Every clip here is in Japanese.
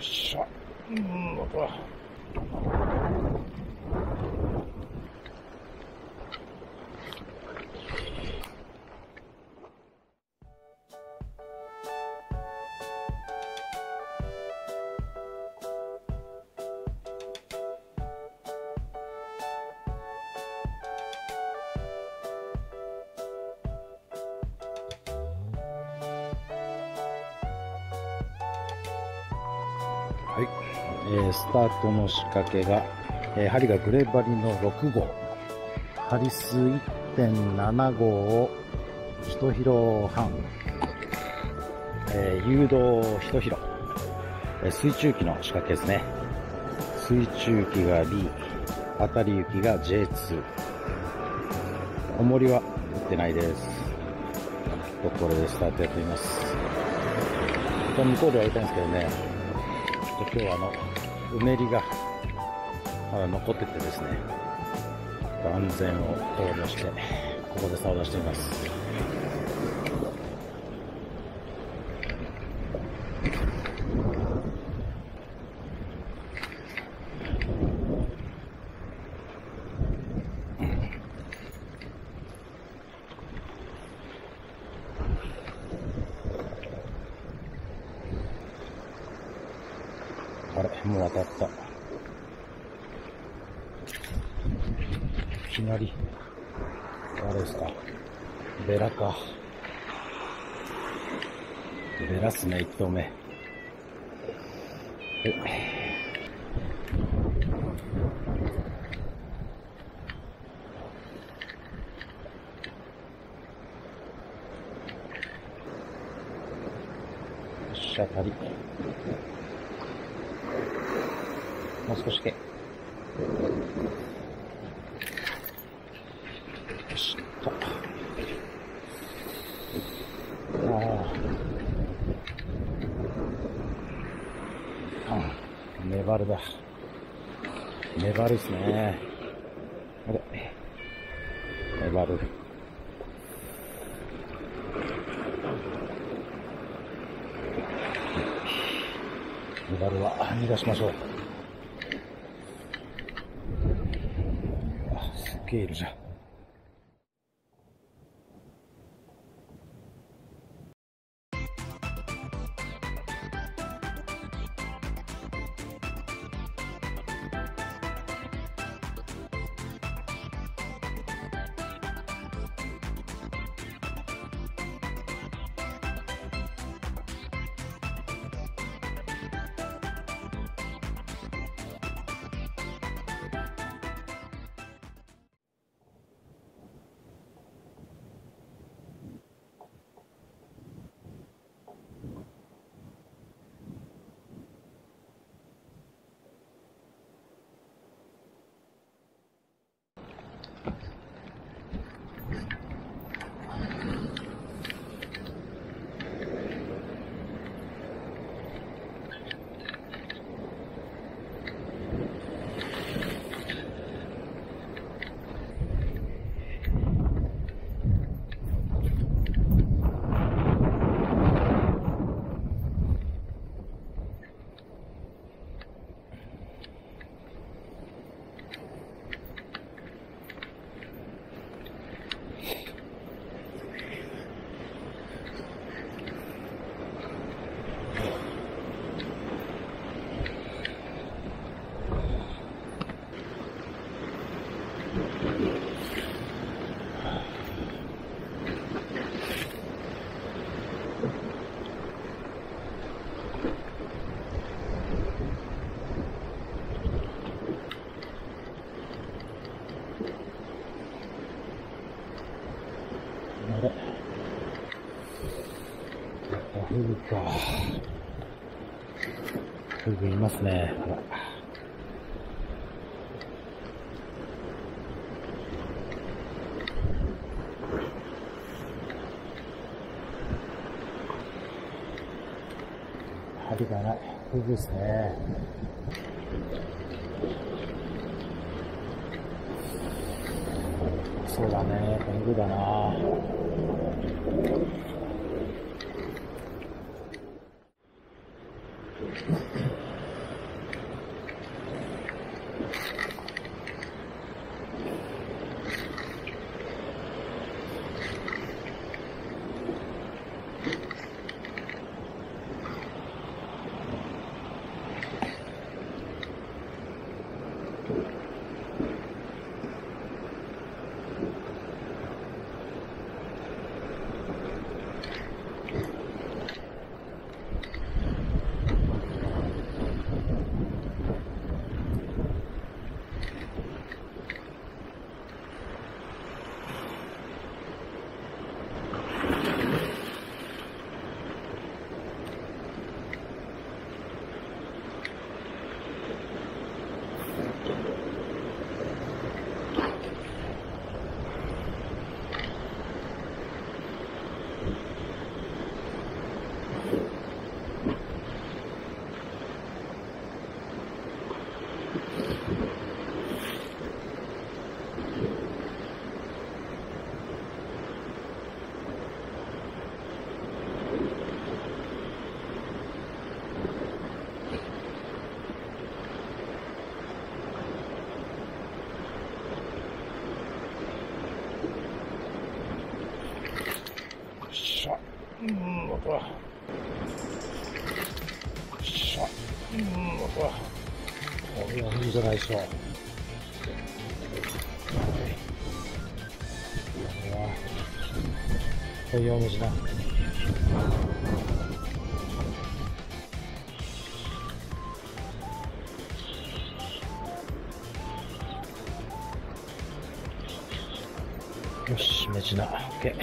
っしゃ。はい、スタートの仕掛けが、針がグレバリの6号、針数 1.7 号を1広半、誘導1広、水中機の仕掛けですね。水中機が B、当たり行きが J2、重りは打ってないです。ところでスタートやってみます。向こうでやりたいんですけどね、今日はうねりがまだ残っててですね、安全を考慮してここで竿出しています。あれ、もう当たった。いきなりあれですか、ベラか。ベラっすね、1投目。よし、当たり。もう少しで。よしと。粘るだ。粘るっすね。あれ。粘る。粘るは逃がしましょう。すげえいるじゃん。フグいますね。ほら。針がない。フグですね。そうだね。フグだな。いいじゃないですか。これはこういうお水だ。よし、メジナ、オッケー。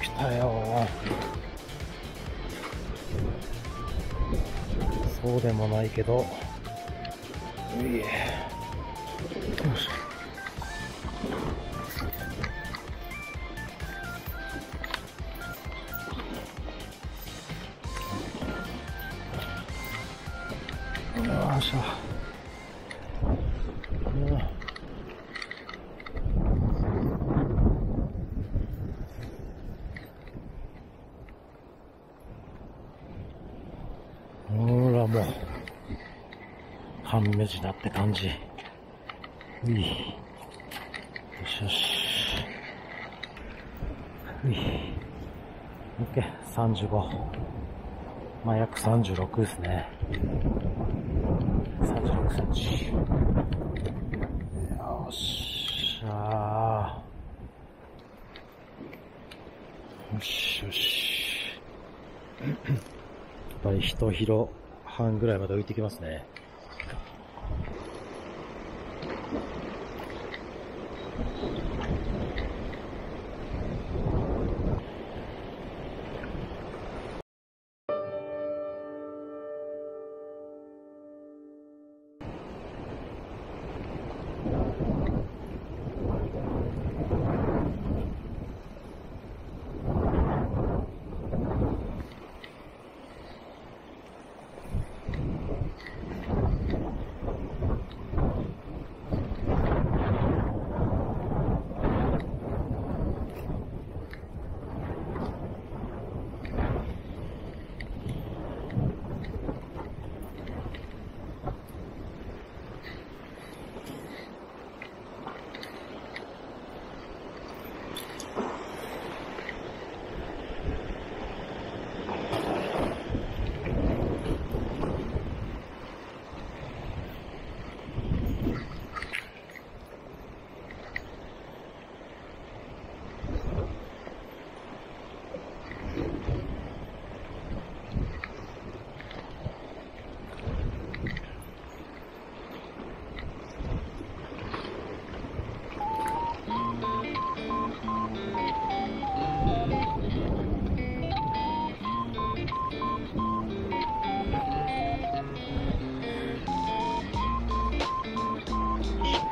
来たよ。そうでもないけど。よし。よいしょ。半目地だって感じ。うい。よしよし。うい。オッケー、35。まあ、約36ですね。36センチ。よっしゃー。よしよし。やっぱり一広半ぐらいまで浮いてきますね。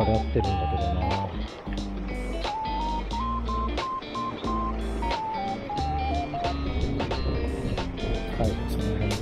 合ってるんだけどな。はい、その辺で。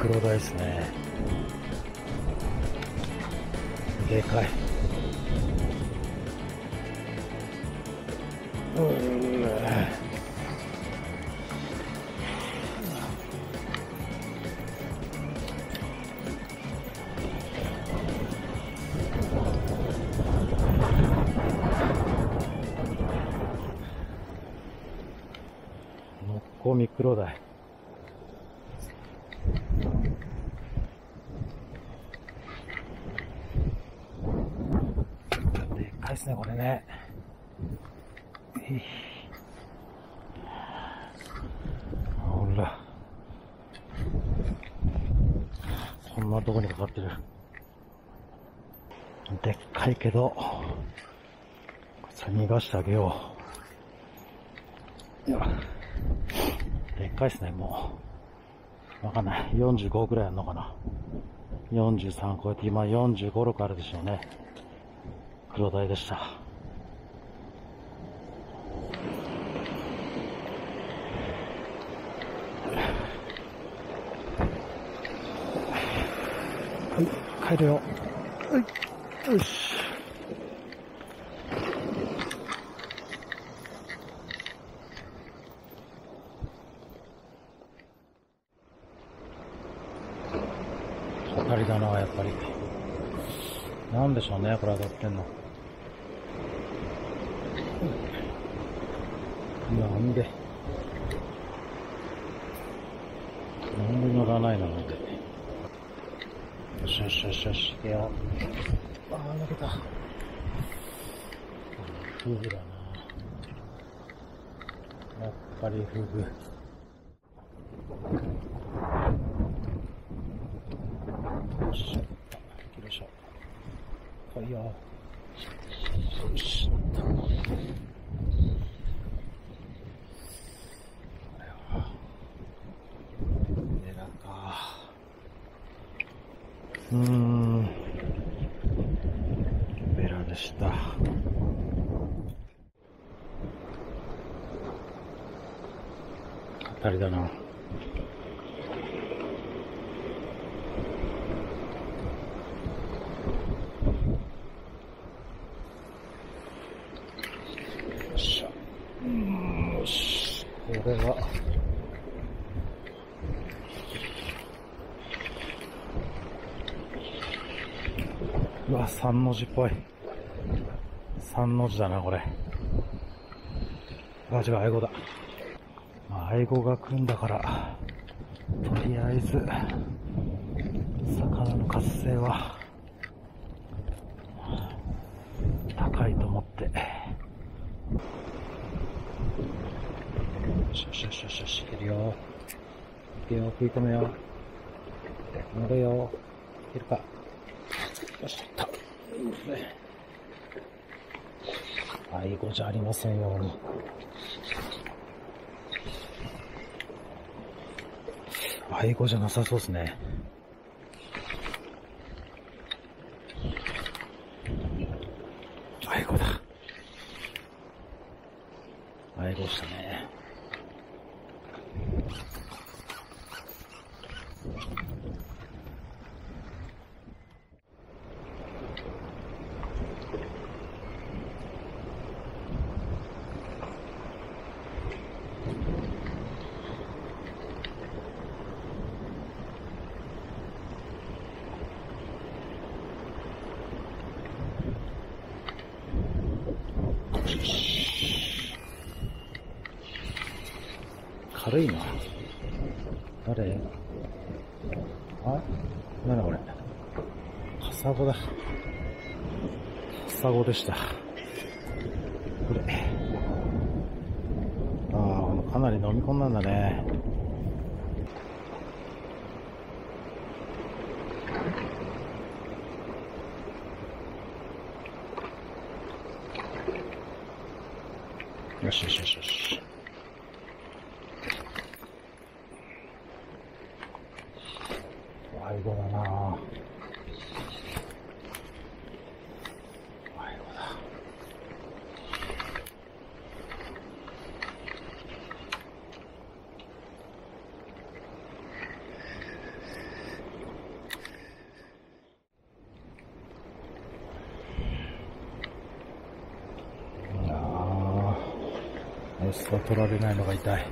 黒鯛ですね。でかい。ノッコミ黒鯛。でっかいですね、これね。ほら、こんなとこにかかってる。でっかいけど、逃がしてあげよう。でっかいですね、もう。わかんない。45ぐらいあるのかな。43超えて、今45、6あるでしょうね。黒鯛でした。はい、帰るよ。はい、よし。光だな、やっぱり。なんでしょうね、これ当たってんの。なんで。なんで乗らないのなんで。よしよしよしよし、いや、あー、抜けた。フグだな。やっぱりフグ。よし、よいしょ。来いよ。よし。あれは。狙うか。ベラでした。当たりだな。よっしゃ。よし。これは。うわ、三の字っぽい。三の字だな、これ。あ、違う、アイゴだ。アイゴが来るんだから、とりあえず、魚の活性は、高いと思って。よしよしよしよしよし、いけるよ。いけよ、食い止めよ。乗れよ。いけるか。よし、取った。アイゴじゃありませんように。アイゴじゃなさそうですね。アイゴだ。アイゴしたね。軽いな。誰？あ？なんだこれ。カサゴだ。カサゴでした。これ。ああ、かなり飲み込んだんだね。よしよしよしよし。アイゴだなぁ。の下を取られないのが痛い。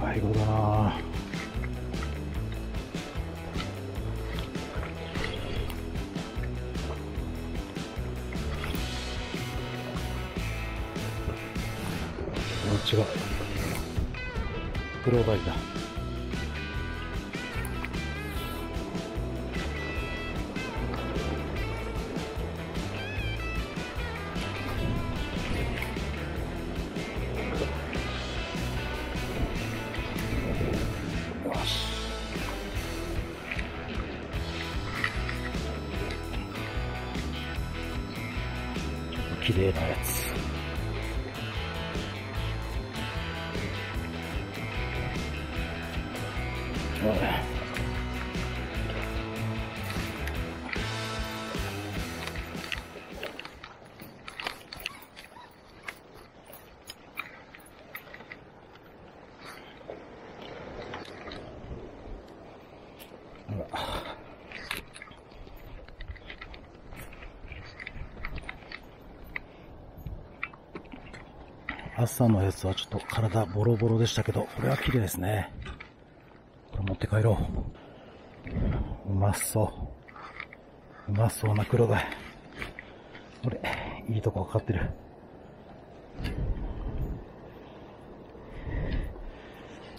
最後だなぁ。違う、クロダイだ。綺麗なやつ。朝のやつはちょっと体ボロボロでしたけど、これは綺麗ですね。これ持って帰ろう。うまそう、うまそうな黒だ。これいいとこかかってる。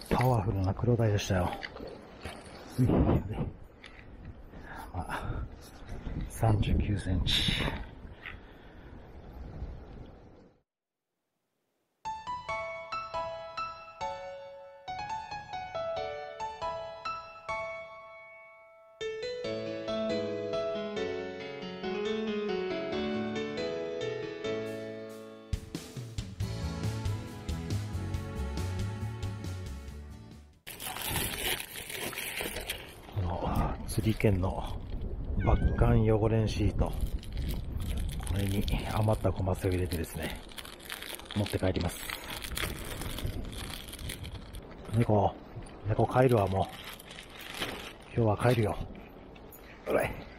パワフルな黒鯛でしたよ。39センチ。釣り券のバッカン汚れんシート、これに余った小松を入れてですね、持って帰ります。猫帰るわ。もう今日は帰るよ。ほらい。